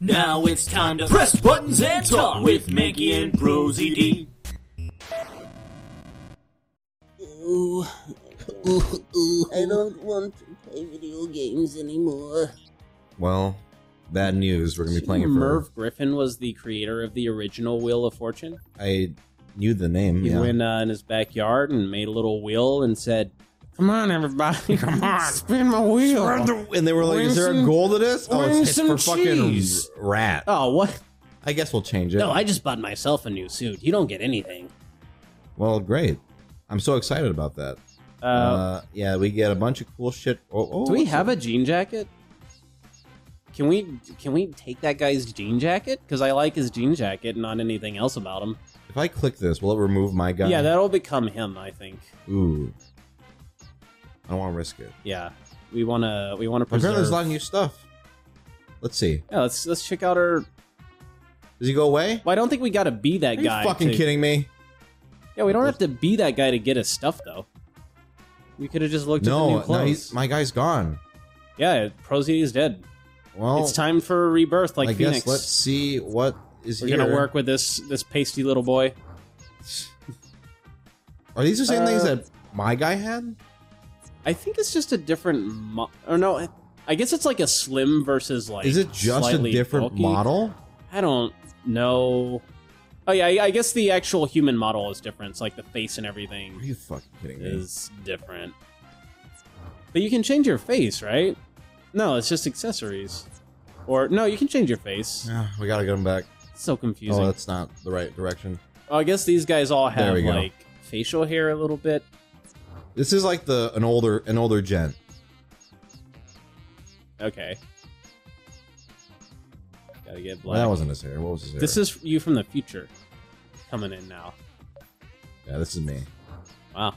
Now it's time to press buttons and talk with Mankey and ProZD. I don't want to play video games anymore. Well, bad news. We're going to be playing it for... Merv Griffin was the creator of the original Wheel of Fortune. I knew the name, He went in his backyard and made a little wheel and said... Come on, everybody. Come on. Spin my wheel. And they were like, is there a goal to this? Oh, it's for cheese. Fucking rat. Oh, what? I guess we'll change it. No, I just bought myself a new suit. You don't get anything. Well, great. I'm so excited about that. Yeah, we get a bunch of cool shit. Do we have a jean jacket? Can we take that guy's jean jacket? Because I like his jean jacket, not anything else about him. If I click this, will it remove my guy? Yeah, that'll become him, I think. Ooh. I don't want to risk it. Yeah, we want to preserve. Apparently there's a lot of new stuff. Let's see. Yeah, let's check out our... Does he go away? Well, I don't think we got to be that guy. Are you fucking kidding me? Yeah, we don't have to be that guy to get his stuff, though. We could have just looked at the new clothes. No, my guy's gone. Yeah, ProZD is dead. Well, it's time for a rebirth, like I Phoenix. Guess let's see what is We're here. We're going to work with this pasty little boy. Are these the same things that my guy had? I think it's just a different... or no, I guess it's like a slim versus like... Is it just a different bulky model? I don't know. Oh yeah, I guess the actual human model is different. It's like the face and everything. Are you fucking kidding me? Is different. But you can change your face, right? No, it's just accessories. Or, no, you can change your face. Yeah, we gotta get them back. It's so confusing. Oh, that's not the right direction. Oh, I guess these guys all have like facial hair a little bit. This is like an older gent. Okay. Gotta get black. Well, that wasn't his hair. What was his hair? This is you from the future, coming in now. Yeah, this is me. Wow.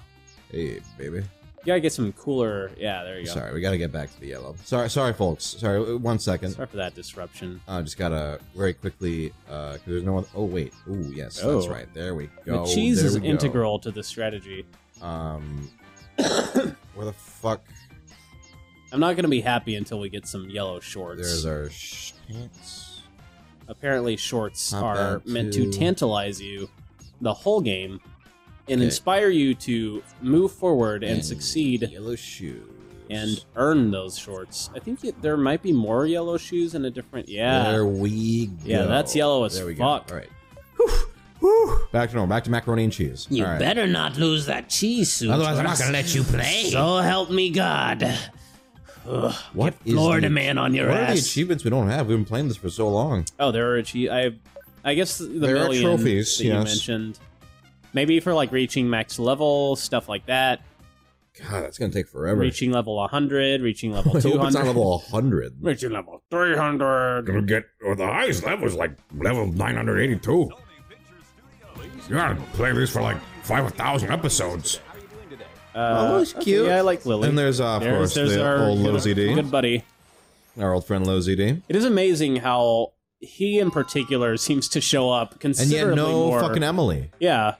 Hey, baby. You gotta get some cooler. Yeah, there you go. Sorry, we gotta get back to the yellow. Sorry, folks. Sorry, 1 second. Sorry for that disruption. I just gotta very quickly. Cause there's no one. Oh wait. Ooh, yes, that's right. There we go. The cheese is integral to the strategy. Where the fuck? I'm not gonna be happy until we get some yellow shorts. There's our pants. Apparently, shorts are meant to tantalize you the whole game and inspire you to move forward and succeed. Yellow shoes and earn those shorts. I think there might be more yellow shoes in a different. Yeah, there we go. Yeah, that's yellow as fuck. All right. Whew. Back to normal. Back to macaroni and cheese. You better not lose that cheese suit. Otherwise, I'm not going to let you play. So help me God. Ugh, what is Florida man on your ass? What are the achievements we don't have? We've been playing this for so long. Oh, there are achievements. I guess there million are trophies that you mentioned. Maybe for like reaching max level, stuff like that. God, that's going to take forever. Reaching level 100, reaching level 200. I hope it's not level 100. Reaching level 300. Gonna get, the highest level is like level 982. You gotta play this for like 5,000 episodes. Oh, that's cute. Yeah, I like Lily. And there's, of course, the old Lozy D. Good buddy. Our old friend Lozy D. It is amazing how he, in particular, seems to show up considerably more. And yet, fucking Emily. Yeah.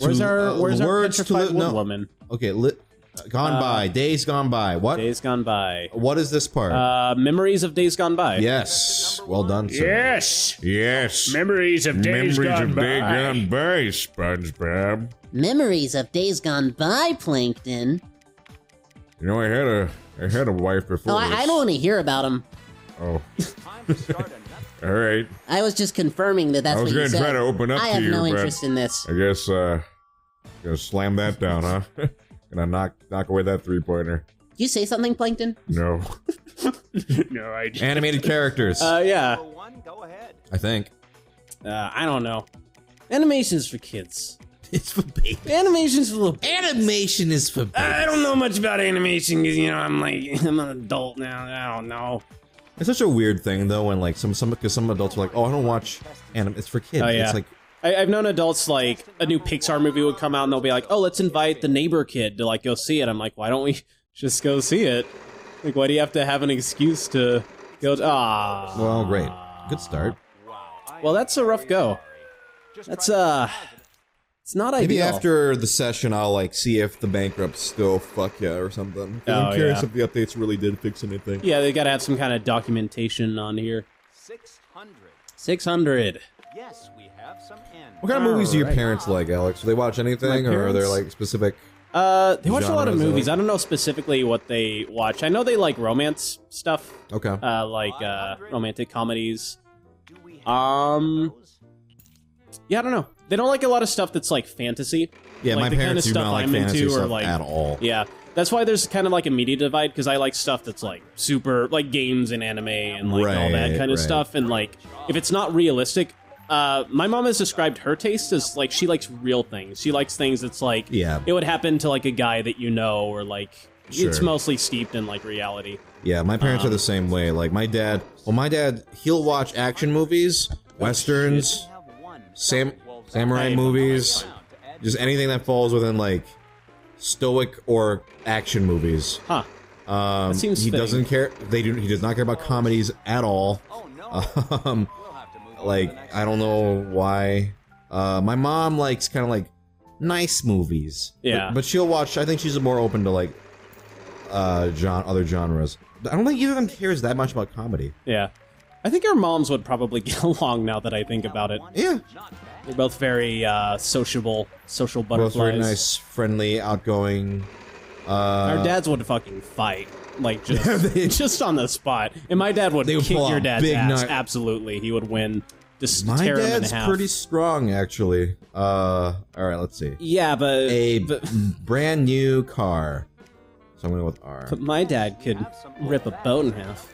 Where's our petrified woman? Okay, gone by. Days gone by. What? Days gone by. What is this part? Memories of days gone by. Yes. Well done, sir. Yes. Memories of days gone by, SpongeBob. Memories of days gone by, Plankton. You know, I had a wife before. Oh, I don't want to hear about him. Oh. All right. I was just confirming that's what you said. I was going to try to open up to you. I have no interest in this. I guess gonna slam that down, huh? And I knock away that three-pointer. Did you say something, Plankton? No. No, I didn't. Animated characters. Yeah. Go ahead. I think. I don't know. Animation's for kids. It's for babies. Animation's for little babies. Animation is for babies. I don't know much about animation because, you know, I'm an adult now. I don't know. It's such a weird thing, though, when, like, some adults are like, oh, I don't watch anime. It's for kids. Oh, yeah. It's like... I've known adults, like, a new Pixar movie would come out and they'll be like, oh, let's invite the neighbor kid to, like, go see it. I'm like, why don't we just go see it? Like, why do you have to have an excuse to go ah. Well, great. Good start. Well, that's a rough go. That's, it's not ideal. Maybe after the session, I'll, like, see if the bankrupts still fuck yeah or something. I'm curious if the updates really did fix anything. Yeah, they gotta have some kind of documentation on here. 600. Yes, we have some end. What kind of movies do your parents like, Alex? Do they watch anything, or are there like specific? They watch a lot of movies. I don't know specifically what they watch. I know they like romance stuff. Okay. Like romantic comedies. Yeah, I don't know. They don't like a lot of stuff that's like fantasy. Yeah, like my parents do not like fantasy stuff at all. Yeah, that's why there's kind of like a media divide, because I like stuff that's like super, like games and anime and like all that kind of stuff. And like, if it's not realistic, my mom has described her taste as like, she likes real things. She likes things that's like, it would happen to like a guy that you know, or like, it's mostly steeped in like reality. Yeah, my parents are the same way. Like my dad, he'll watch action movies, westerns, samurai movies, just anything that falls within like stoic or action movies. Huh. That seems he doesn't care. He does not care about comedies at all. Oh no. Like I don't know why. My mom likes kind of like nice movies. Yeah. But she'll watch. I think she's more open to like other genres. I don't think either of them cares that much about comedy. Yeah. I think our moms would probably get along now that I think about it. Yeah. They're both very sociable, social butterflies. Both very nice, friendly, outgoing. Our dads would fucking fight. Like, just on the spot. And my dad would kick your dad's ass. Absolutely. He would win. Just tear him in half. My dad's pretty strong, actually. All right, let's see. Yeah, but... brand new car. So I'm going to go with R. But my dad could rip a boat in half.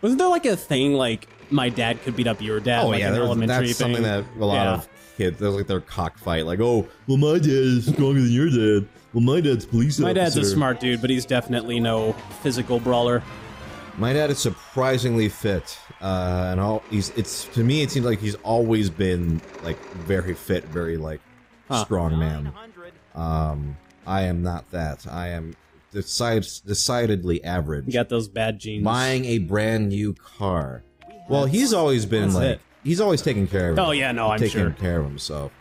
Wasn't there like a thing like my dad could beat up your dad? Oh like yeah, that's something that a lot of kids. There's like their cockfight, like oh, well my dad is stronger than your dad. Well my dad's police officer. My dad's a smart dude, but he's definitely no physical brawler. My dad is surprisingly fit, and to me it seems like he's always been like very fit, very like strong man. I am not that. I am. Decidedly average. You got those bad genes. Buying a brand new car. Well, he's always been he's always taken care of him. Oh yeah, no, I'm sure. Taking care of himself.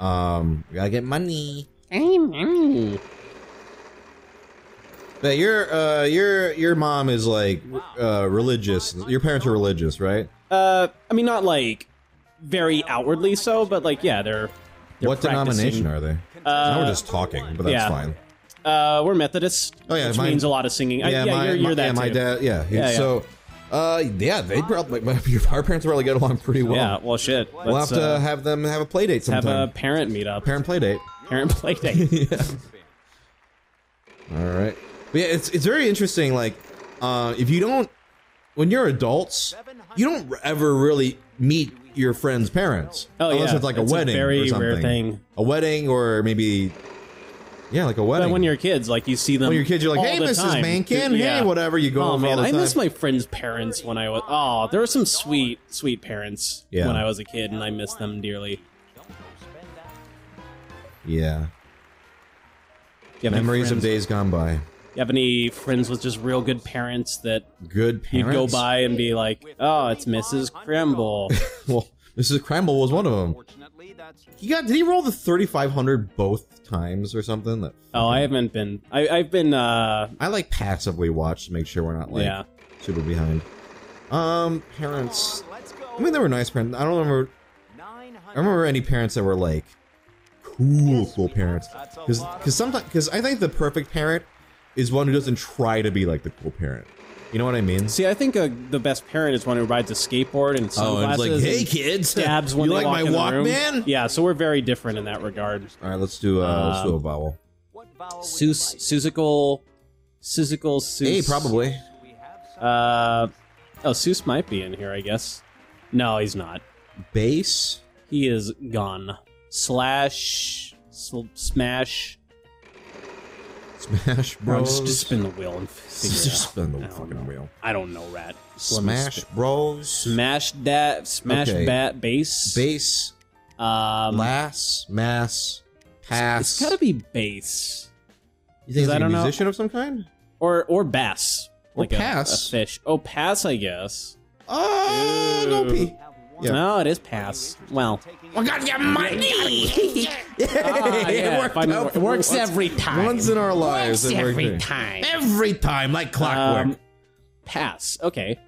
We gotta get money. Hey, money. But your mom is like religious. Your parents are religious, right? I mean, not like very outwardly so, but like yeah, they're what practicing. Denomination are they? Now we're just talking, but that's fine. We're Methodists, which means a lot of singing. My dad, so, they probably, our parents probably get along pretty well. Yeah, well, shit. We'll have to have them have a play date sometime. Have a parent meetup. Parent play date. Yeah. All right. But yeah, it's very interesting, like, if you don't, when you're adults, you don't ever really meet your friend's parents. Oh, unless it's like a wedding or something. Rare thing. A wedding or maybe... Yeah, like a wedding. But when you're kids, like you see them. When you're kids, you're like, "Hey, Mrs. Mankin, hey, whatever." You go over all the time. I miss my friends' parents when I was. Oh, there were some sweet, sweet parents when I was a kid, and I miss them dearly. Yeah. Memories of days gone by. You have any friends with just real good parents that you'd go by and be like, "Oh, it's Mrs. Cremble." Well, Mrs. Cremble was one of them. Did he roll the 3,500 both times or something? I haven't been. I've been. I like passively watch to make sure we're not like super behind. Parents. I mean, they were nice parents. I don't remember. I remember any parents that were like cool parents. Because I think the perfect parent is one who doesn't try to be like the cool parent. You know what I mean? See, I think the best parent is one who rides a skateboard and sunglasses. Oh, it's like, hey, kids, stabs when you they like walk my Walkman? Yeah, so we're very different in that regard. All right, let's do a vowel. Seussical, Seussical, Seuss. Hey, probably. Seuss might be in here, I guess. No, he's not. Bass. He is gone. Slash, smash. Smash Bros. Just spin the wheel and figure it out. Just spin the fucking wheel. I don't know, Rat. Smash Bros. Smash that. Smash bat. Bass. Bass. Lass. Mass. Pass. It's gotta be bass. You think it's like a musician of some kind? Or bass. Or like pass. A fish. Oh, pass, I guess. Oh, no pee. Yeah. No, it is pass. Well. I got your money! It works every time. Once in our lives. Every time. Like clockwork. Pass. Okay.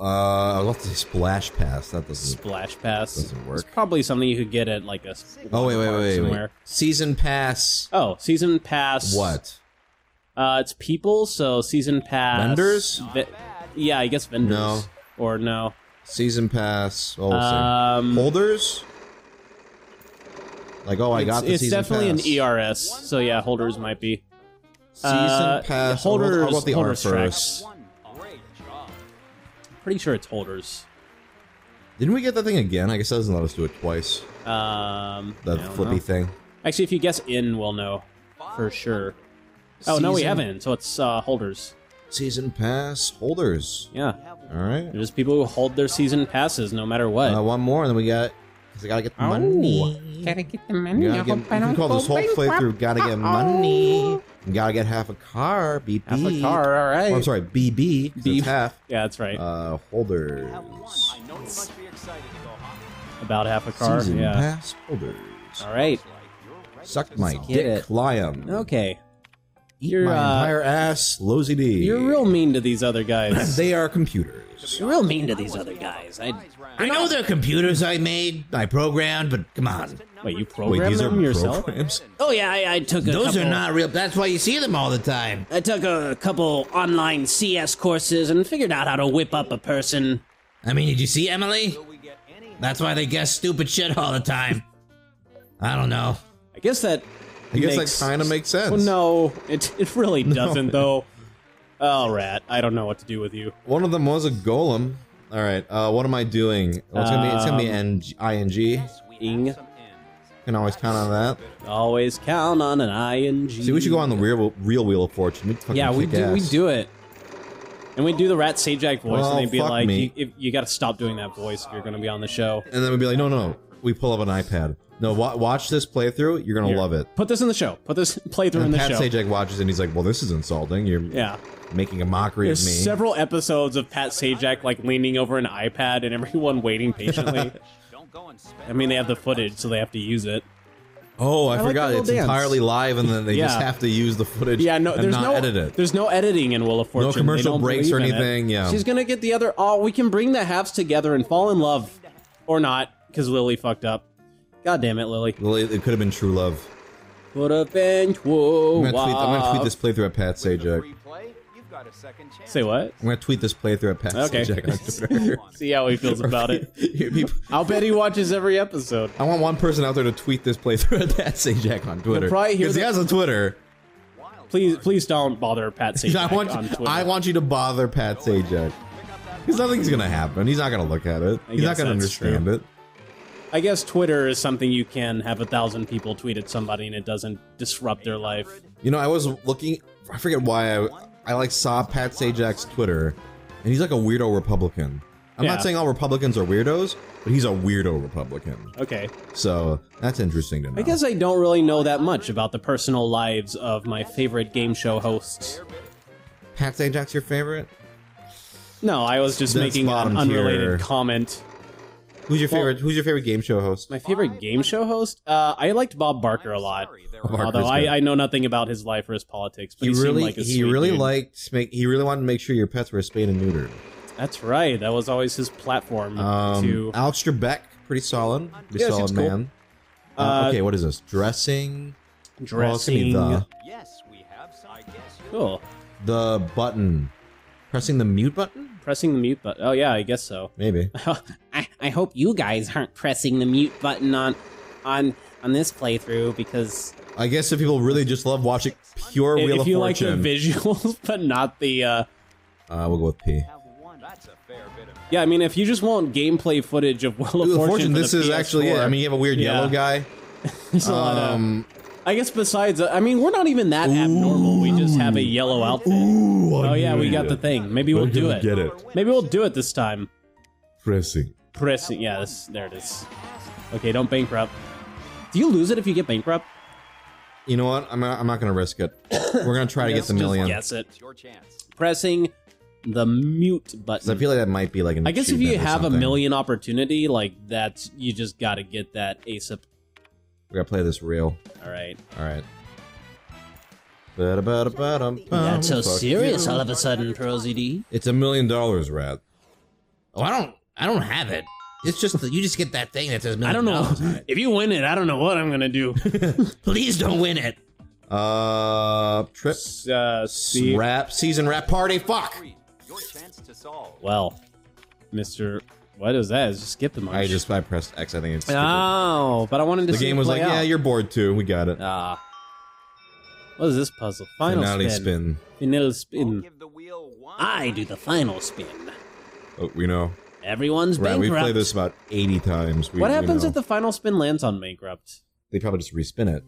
I love to say Splash Pass. That doesn't. Splash Pass doesn't work. It's probably something you could get at like a. Oh wait. Season Pass. Oh, Season Pass. What? It's people. So Season Pass. Vendors. Yeah, I guess vendors. No. Or no. Season Pass. Oh, holders. Like oh, I got the season pass. It's definitely an ERS. So yeah, holders might be. Season pass. Holders. How about the R first? Pretty sure it's holders. Didn't we get that thing again? I guess that doesn't let us do it twice. That flippy thing. Actually, if you guess in, we'll know for sure. Season. Oh no, we haven't. So it's holders. Season pass holders. Yeah. All right. There's people who hold their season passes no matter what. One more, and then we got. Cause I gotta get the money. Gotta get the money. You can call this whole playthrough. Gotta get money. You gotta get half a car. BP. Half a car. All right. Oh, I'm sorry. BB. It's half. Yeah, that's right. Holders. About half a car. Season pass holders. All right. Suck my dick, Liam. Okay. Eat my entire ass, Lozy D. You're real mean to these other guys. They are computers. You're real mean to these other guys. I know they're computers I made, I programmed, but come on. Wait, you programmed them yourself? Programs? Oh yeah, I took a couple... Those are not real, that's why you see them all the time. I took a couple online CS courses and figured out how to whip up a person. I mean, did you see Emily? That's why they guess stupid shit all the time. I don't know. I guess that kind of makes sense. Well, no, it really doesn't, though. Oh, rat, I don't know what to do with you. One of them was a golem. All right, what am I doing? Well, it's going to be ING. Ing. Can always count on that. Always count on an ING. See, we should go on the real Wheel of Fortune. We do it. And we'd do the Rat Sajak voice, and they'd be like, you got to stop doing that voice if you're going to be on the show. And then we'd be like, no, we pull up an iPad. No, watch this playthrough. You're gonna love it. Put this in the show. Put this playthrough in the show. Pat Sajak watches it and he's like, "Well, this is insulting. You're making a mockery of me." There's several episodes of Pat Sajak like leaning over an iPad and everyone waiting patiently. I mean, they have the footage, so they have to use it. Oh, I forgot. It's entirely live, and then they just have to use the footage. Yeah, no, there's no edit it. There's no editing in Wheel of Fortune. No commercial breaks or anything. Yeah, she's gonna get the other. Oh, we can bring the halves together and fall in love, or not, because Lily fucked up. God damn it, Lily. Lily, it could have been true love. Could have been true love. I'm going to tweet this playthrough at Pat Sajak. Say what? I'm going to tweet this playthrough at Pat Sajak on Twitter. See how he feels about it. I'll bet he watches every episode. I want one person out there to tweet this playthrough at Pat Sajak on Twitter. Because he has a Twitter. Please don't bother Pat Sajak on Twitter. I want you to bother Pat Sajak. Because nothing's going to happen. He's not going to look at it. He's not going to understand it. I guess Twitter is something you can have 1,000 people tweet at somebody and it doesn't disrupt their life. You know, I was looking, I forget why, I like saw Pat Sajak's Twitter, and he's like a weirdo Republican. I'm not saying all Republicans are weirdos, but he's a weirdo Republican. Okay. So, that's interesting to know. I guess I don't really know that much about the personal lives of my favorite game show hosts. Pat Sajak's your favorite? No, I was just making an unrelated comment. Who's your favorite game show host? My favorite game show host? I liked Bob Barker a lot. Although I know nothing about his life or his politics, but he really wanted to make sure your pets were spayed and neutered. That's right. That was always his platform. Alex Trebek, pretty solid. Solid man. Cool. Okay, what is this? Dressing. Well, yes, we have some. Cool. The button. Pressing the mute button? Pressing the mute button. Oh, yeah, I guess so. Maybe. I hope you guys aren't pressing the mute button on this playthrough, because... I guess if people really just love watching pure Wheel of Fortune... If you like the visuals, but not the... we'll go with P. Yeah, I mean, if you just want gameplay footage of Wheel of Fortune this is PS4, actually it. I mean, you have a weird yellow guy. There's a lot of... I guess besides, I mean, we're not even that abnormal. We just have a yellow outfit. Oh yeah, we got the thing. Maybe we'll do it. Maybe we'll do it this time. Pressing. Yeah, there it is. Okay, don't bankrupt. Do you lose it if you get bankrupt? You know what? I'm not going to risk it. We're going to try to get the million. Just guess it. Pressing the mute button. I feel like that might be like an. I guess if you have a million opportunity, like that's you just got to get that ASAP. We gotta play this real. All right. You got so serious all of a sudden, ProZD. It's $1 million, Rat. Oh, I don't have it. It's just that you just get that thing that says $1 million. I don't know. If you win it, I don't know what I'm gonna do. Please don't win it. Trip. Rap season rap party. Fuck. Your chance to solve. Well, Mr. What is that? It's just skip the mic. I pressed X. I think it's stupid. Oh, but I wanted to. The game was like, out. Yeah, you're bored too. We got it. What is this puzzle? Final spin. Final spin. I do the final spin. Oh, we know. Everyone's bankrupt. Right, we played this about 80 times. What happens if the final spin lands on bankrupt? They probably just respin it.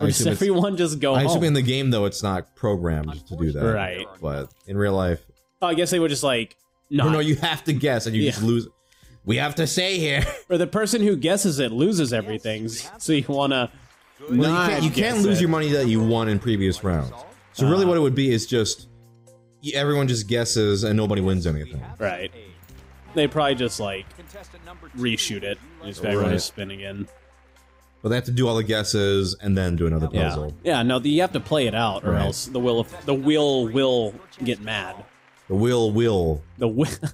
Or does everyone just go home? I assume in the game, though, it's not programmed to do that. Right. But in real life... Oh, I guess they were just like... No, you have to guess, and you just lose. We have to say here. Or the person who guesses it loses everything. Yes, so you want to... You can't lose your money that you won in previous rounds. So really what it would be is just... Everyone just guesses, and nobody wins anything. Right. They probably just, like, reshoot it. Just everyone is spinning in. But they have to do all the guesses and then do another puzzle. Yeah, no, you have to play it out, or else the wheel will get mad. The wheel will. It's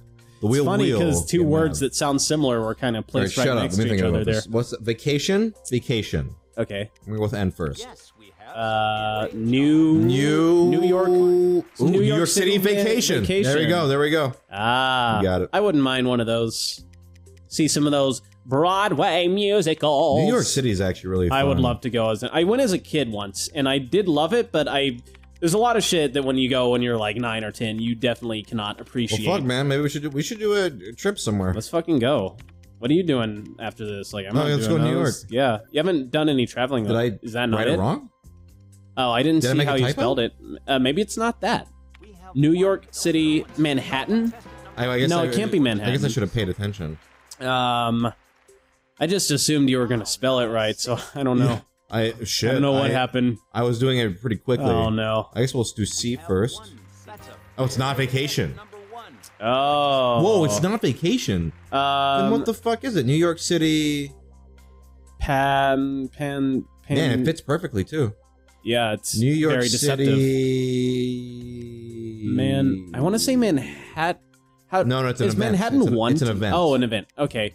funny because two words that sound similar were kind of placed right next to each other there. What's that? Vacation? Vacation. Okay. I'm gonna go with N first. Yes, we have. New York. Ooh, New York City vacation. There we go. Ah, you got it. I wouldn't mind one of those. See some of those. Broadway musicals. New York City is actually really fun. I would love to go. I went as a kid once, and I did love it, but there's a lot of shit that when you go when you're like 9 or 10, you definitely cannot appreciate. Well, fuck, man. Maybe we should do a trip somewhere. Let's fucking go. What are you doing after this? Like, let's go to New York. Yeah. You haven't done any traveling, though. Is that not it? Did I write it wrong? Oh, I didn't see how you spelled it. Maybe it's not that. New York City, Manhattan? I guess it can't be Manhattan. I guess I should have paid attention. I just assumed you were going to spell it right, so I don't know. I don't know what happened. I was doing it pretty quickly. Oh, no. I guess we'll do C first. Oh, it's not vacation. Oh. Whoa, it's not vacation. Then what the fuck is it? New York City... Pan... Man, it fits perfectly, too. Yeah, it's New York very deceptive. City... Man, I want to say Manhattan... No, it's an event. It's an event. Oh, an event. Okay.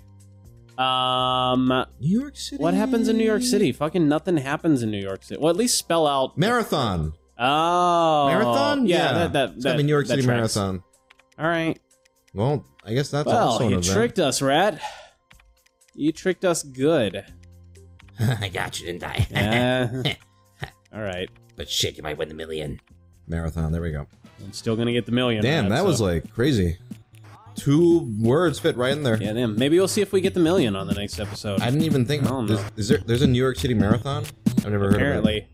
New York City. What happens in New York City? Fucking nothing happens in New York City. Well, at least spell out marathon. Oh, marathon. Yeah, that New York City tracks. Marathon. All right. Well, I guess that's also an event. You tricked us, Rat. You tricked us good. I got you, didn't I? All right. But shit, you might win the million. Marathon. There we go. I'm still gonna get the million. Damn, that was like crazy. 2 words fit right in there. Yeah, damn. Maybe we'll see if we get the million on the next episode. I didn't even think... There's a New York City marathon? I've never heard of it. Apparently.